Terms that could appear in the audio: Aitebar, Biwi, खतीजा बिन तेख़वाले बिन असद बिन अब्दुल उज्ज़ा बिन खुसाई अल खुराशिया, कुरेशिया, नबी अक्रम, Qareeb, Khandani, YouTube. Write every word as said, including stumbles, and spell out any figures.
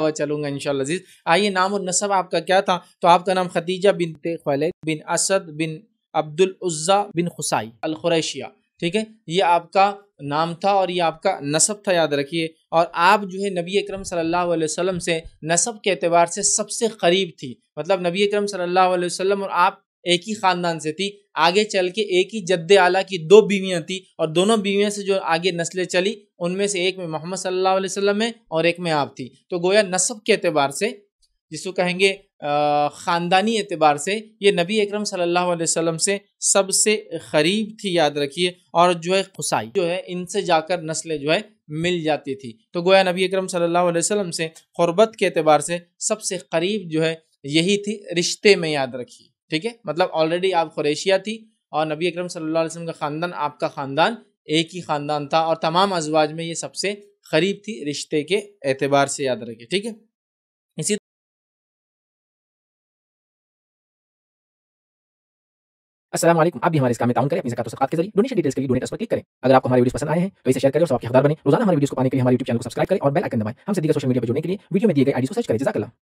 चलूंगा इंशाल्लाह अज़ीज़। आइए, नाम और नसब आपका क्या था? तो आपका नाम खतीजा बिन तेख़वाले बिन असद बिन अब्दुल उज्ज़ा बिन खुसाई अल खुराशिया, ठीक है, ये आपका नाम था और ये आपका नसब था, याद रखिए। और आप जो है नबी अक्रम सल्लल्लाहु अलैहि वसल्लम से नसब के एतबार से सबसे करीब थी, मतलब नबी अक्रम सल्लल्लाहु अलैहि वसल्लम और आप एक ही ख़ानदान से थी। आगे चल के एक ही जद्द आला की दो बीवियाँ थी और दोनों बीवियाँ से जो आगे नस्लें चली उनमें से एक में मोहम्मद सल्लल्लाहु अलैहि वसल्लम है और एक में आप थी। तो गोया नसब के एतबार से, जिसको कहेंगे ख़ानदानी एतबार से, ये नबी अकरम सल्लल्लाहु अलैहि वसल्लम से सबसे क़रीब थी, याद रखिए। और जो है खुसाई जो है इनसे जाकर नस्लें जो है मिल जाती थी। तो गोया नबी अकरम सल्लल्लाहु अलैहि वसल्लम से क़ुर्बत के एतबार से सबसे क़रीब जो है यही थी रिश्ते में, याद रखिए, ठीक है। मतलब ऑलरेडी आप कुरेशिया थी और नबी अकरम सल्लल्लाहु अलैहि वसल्लम का ख़ानदान, आपका ख़ानदान एक ही ख़ानदान था और तमाम अज़वाज में ये सबसे क़रीब थी रिश्ते के एतबार से, याद रखिए, ठीक है। इसी अस्सलाम वालेकुम, आप भी हमारे इस काम में ताउन करें अपनी ज़कात और सदक़ात के जरिए। डोनेशन डिटेल्स के लिए डोनेट पर क्लिक करें। अगर आपको हमारे वीडियोस पसंद आए हैं तो इसे शेयर करें और सबके हकदार बने। रोजाना हमारे वीडियोस को पाने के लिए हमारे यूट्यूब चैनल को सब्सक्राइब करें और बेल आइकन दबाएं। हमसे दीगर सोशल मीडिया पर जुड़ने के लिए वीडियो में दिए गए आईडी को सर्च करें। जज़ाकल्लाह।